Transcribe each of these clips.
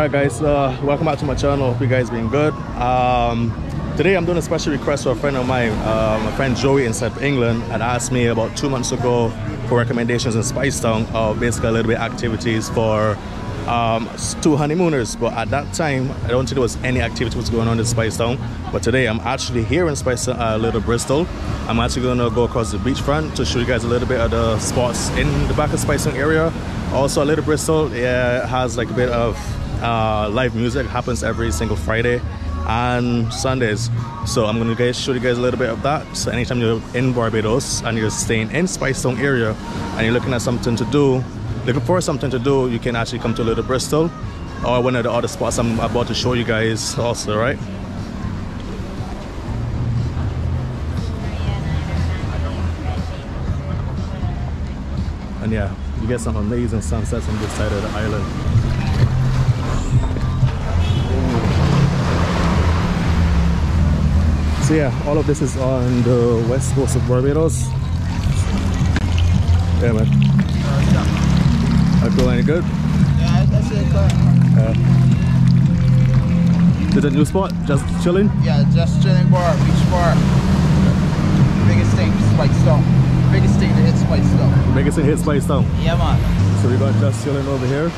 Hi guys, welcome back to my channel. Hope you guys been good. Today I'm doing a special request for a friend of mine, my friend Joey in South England, had asked me about 2 months ago for recommendations in Speightstown of basically a little bit activities for two honeymooners. But at that time I don't think there was any activity was going on in Speightstown. But today I'm actually here in Speightstown, Little Bristol. I'm actually going to go across the beachfront to show you guys a little bit of the spots in the back of Speightstown area. Also Little Bristol, yeah, has like a bit of live music. Happens every single Friday and Sundays, so I'm gonna show you guys a little bit of that. So anytime you're in Barbados and you're staying in Speightstown area and you're looking at something to do, looking for something to do, you can actually come to Little Bristol or one of the other spots I'm about to show you guys also, right? And yeah, you get some amazing sunsets on this side of the island. So yeah, all of this is on the west coast of Barbados. Yeah, man. Are you feeling good? Yeah, I see it good. Is it a new spot? Just chilling? Yeah, just chilling bar, beach bar. The biggest thing, Speightstown. The biggest thing to hit Speightstown. The biggest thing to hit Speightstown? Yeah, man. So we got just chilling over here.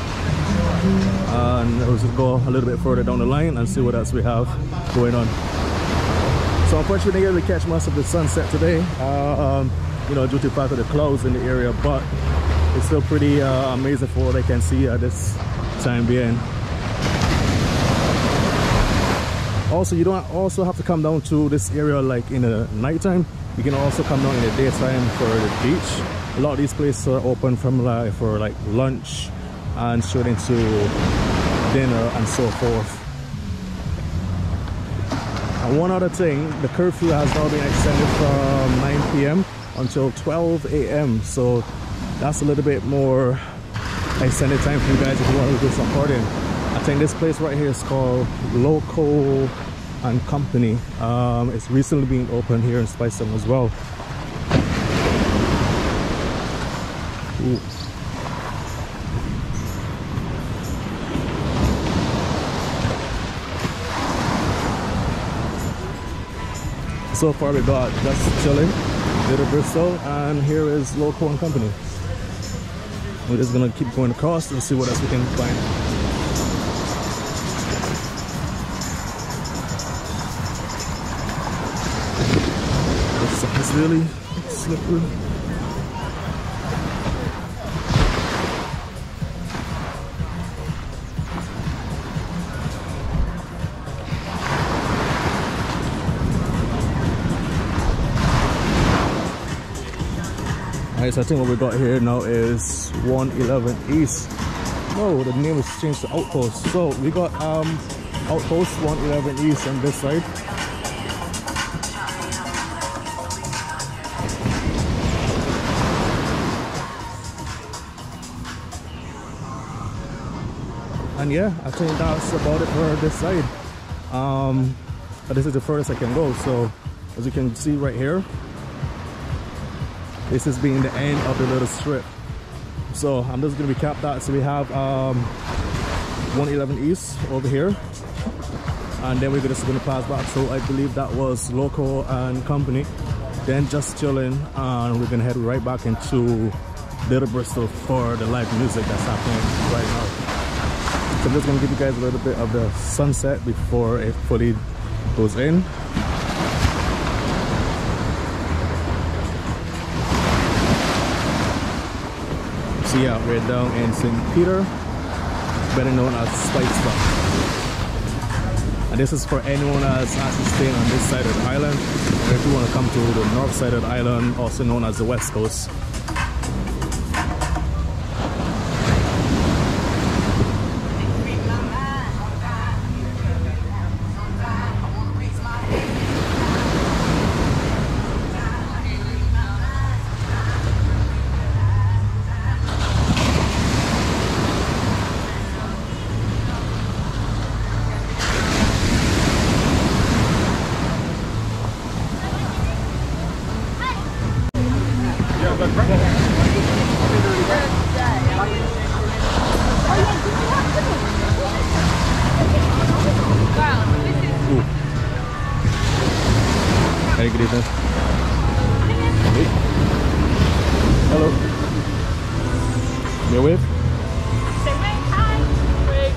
And we'll just go a little bit further down the line and see what else we have going on. So unfortunately, we didn't really catch much of the sunset today. You know, due to the fact of the clouds in the area, but it's still pretty amazing for what I can see at this time being. Also, you don't also have to come down to this area like in the nighttime. You can also come down in the daytime for the beach. A lot of these places are open from like for like lunch and straight into dinner and so forth. And one other thing, the curfew has now been extended from 9 p.m. until 12 a.m. so that's a little bit more extended time for you guys if you want to do some partying. I think this place right here is called Local and Company. It's recently been opened here in Speightstown as well. Ooh. So far we got just chilling, Little Bristol, and here is Local and Company. We're just gonna keep going across and see what else we can find. It's really slippery. Alright, so I think what we got here now is 111 East. No, the name has changed to Outpost. So we got Outpost 111 East on this side. And yeah, I think that's about it for this side. But this is the furthest I can go. So as you can see right here, this is being the end of the little strip. So I'm just gonna recap that. So we have 111 East over here, and then we're just gonna pass back. So I believe that was Local and Company. Then just chilling, and we're gonna head right back into Little Bristol for the live music that's happening right now. So I'm just gonna give you guys a little bit of the sunset before it fully goes in. So yeah, we're down in St. Peter, better known as Speightstown. And this is for anyone that's actually staying on this side of the island, or if you want to come to the north side of the island, also known as the west coast. degree there. Wait. Hello. Can you wave? Say wave, hi! Wave!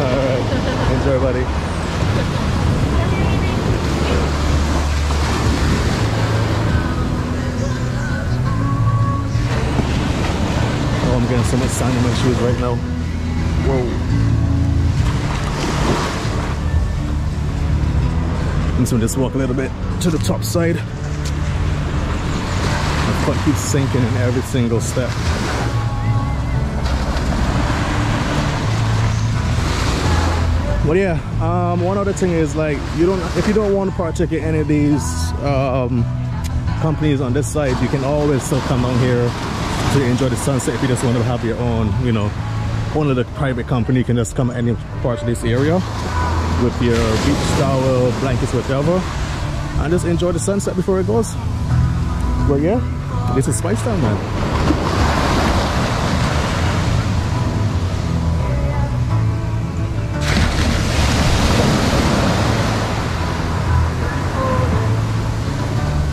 Alright, enjoy, buddy. Oh, I'm getting so much sand in my shoes right now. Whoa. So we'll just walk a little bit to the top side. My foot keeps sinking in every single step. Well, yeah, one other thing is, like, if you don't want to partake in any of these companies on this side, you can always still come down here to enjoy the sunset if you just want to have your own, you know. Only the private company can just come any part of this area with your beach towel, blankets, whatever, and just enjoy the sunset before it goes. But yeah, this is Speightstown, man.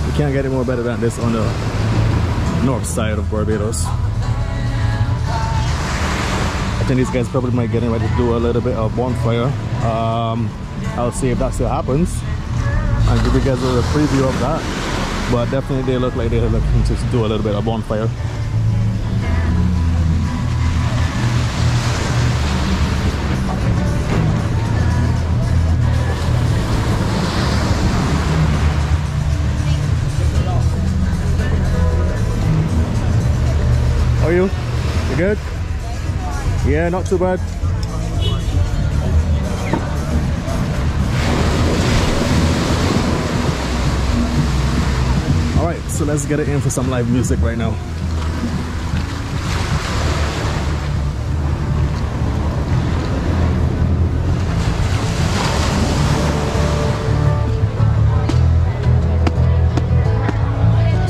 You can't get it more better than this on the north side of Barbados. I think these guys probably might get ready to do a little bit of bonfire. I'll see if that still happens. I'll give you guys a little preview of that. But definitely they look like they're looking to do a little bit of bonfire. How are you? You good? Yeah, not too bad. Alright, so let's get it in for some live music right now.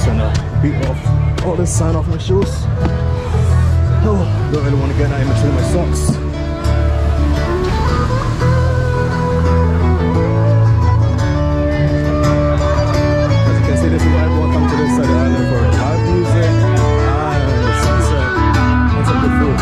Trying to beat off all this sand off my shoes. Oh, don't really want to get that in between my socks. As you can see, this is why everyone comes to this side of the island for live music and the sunset and some good food.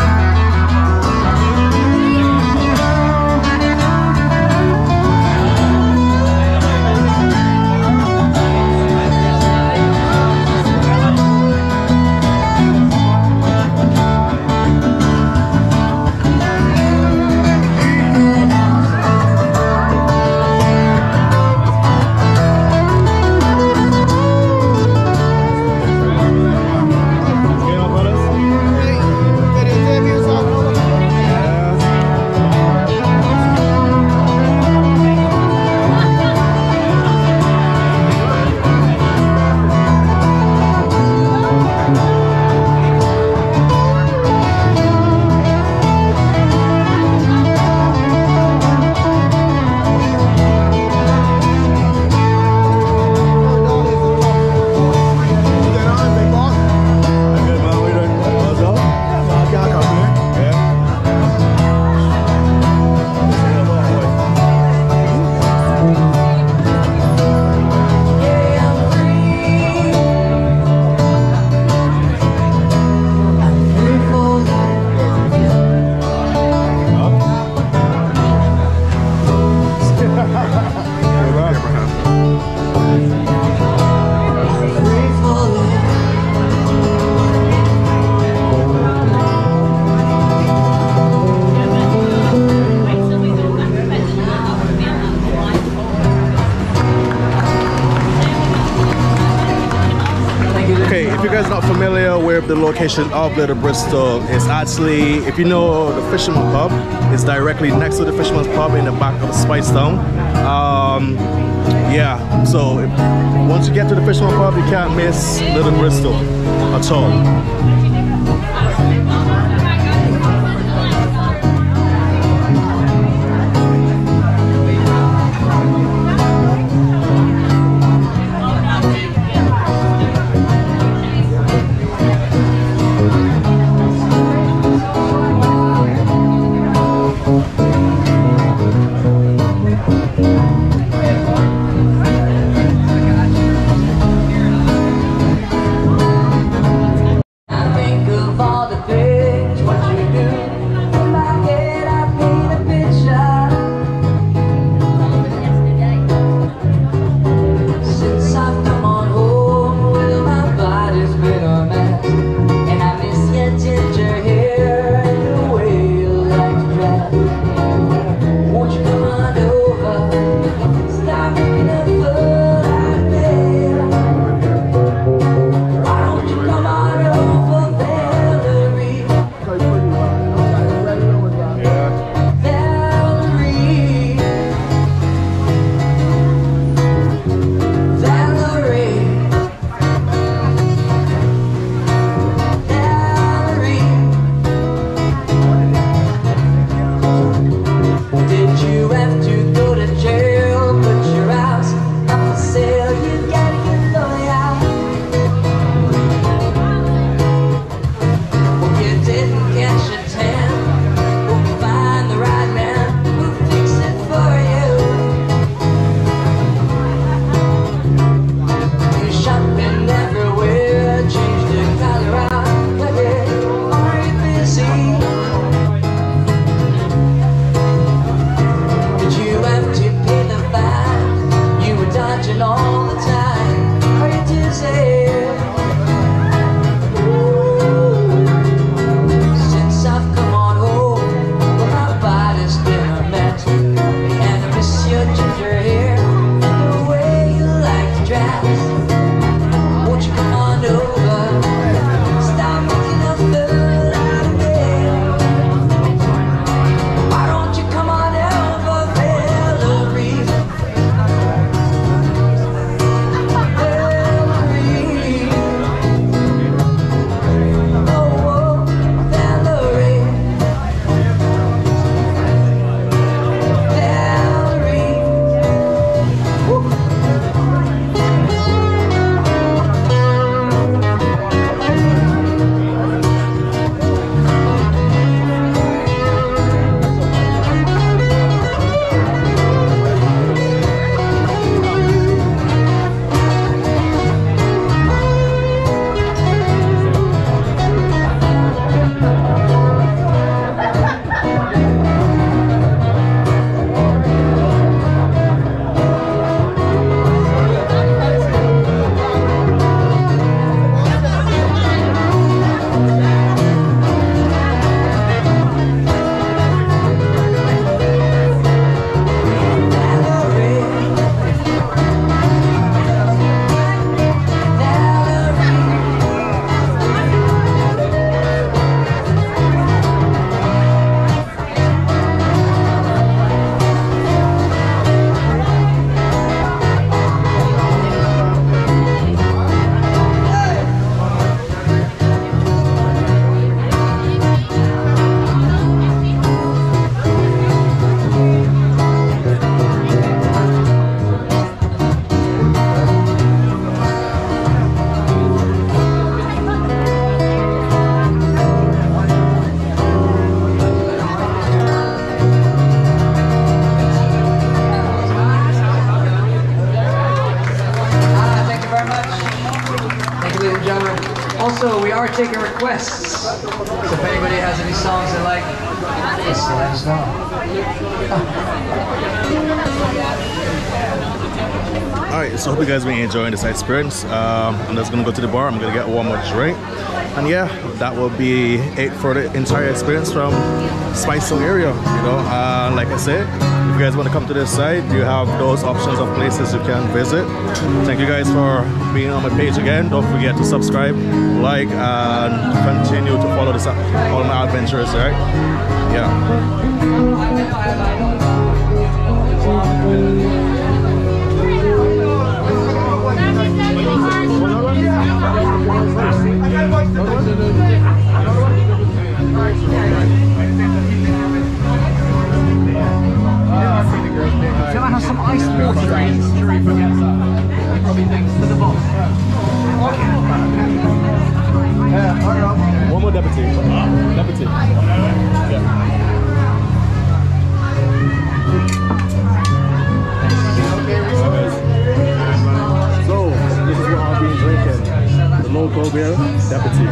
The location of Little Bristol is actually, if you know the Fisherman's Pub, it's directly next to the Fisherman's Pub in the back of Speightstown. Yeah, so once you get to the Fisherman's Pub, you can't miss Little Bristol at all. we're taking requests. So if anybody has any songs they like, just let us know. Alright, so I hope you guys have been enjoying this experience. I'm just going to go to the bar. I'm going to get one more drink. And yeah, that will be it for the entire experience from Speightstown area. You know, like I said, if you guys want to come to this site, you have those options of places you can visit. Thank you guys for being on my page again. Don't forget to subscribe, like, and continue to follow this, all my adventures, right? Can I have some ice water, please? Probably thanks to the boss. Okay. One more deputy. Deputy. Yeah. So, this is what I've been drinking. The local beer, deputy.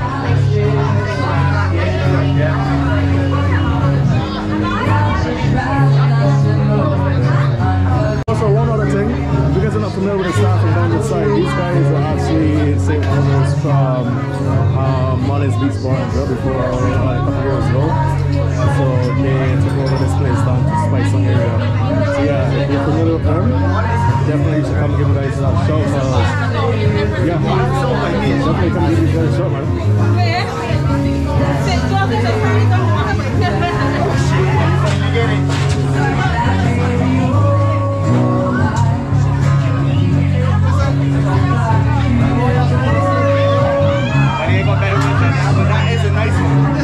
Also, one other thing, if you guys are not familiar with the staff from down the side, these guys are actually in St. Thomas from Money's Beach Bar and Grill before a couple years ago. So they took over this place down to Speightstown area. So yeah, if you're familiar with them, definitely you should come give you guys a shout. Yeah, definitely come give you guys a shout, man. That is a nice one.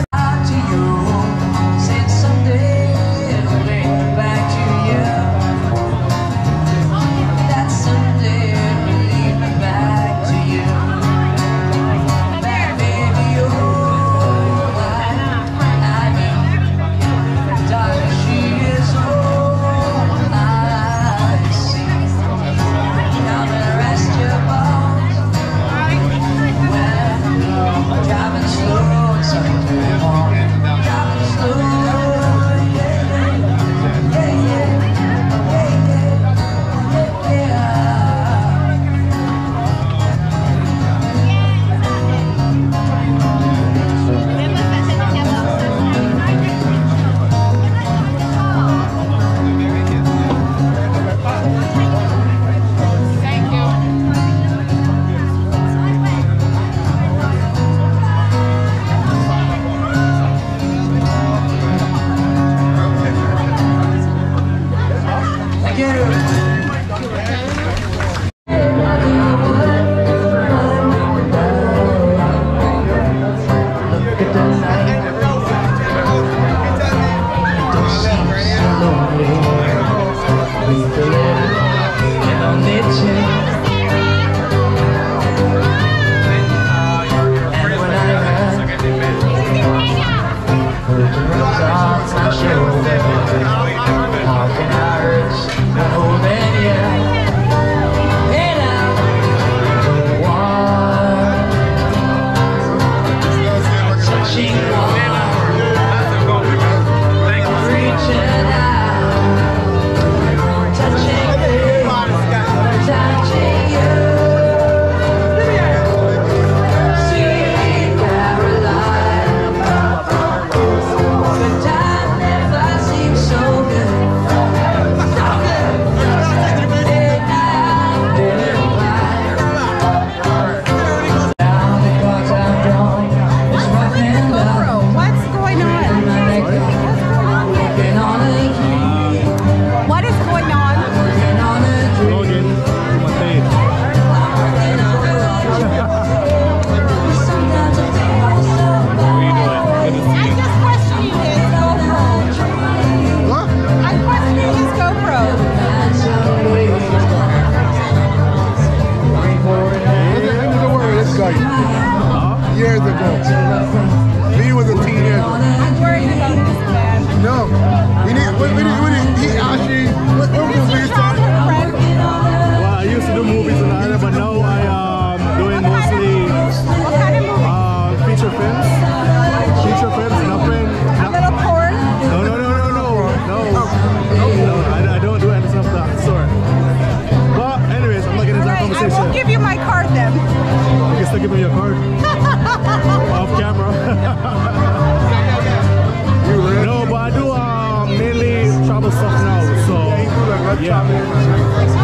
Yeah.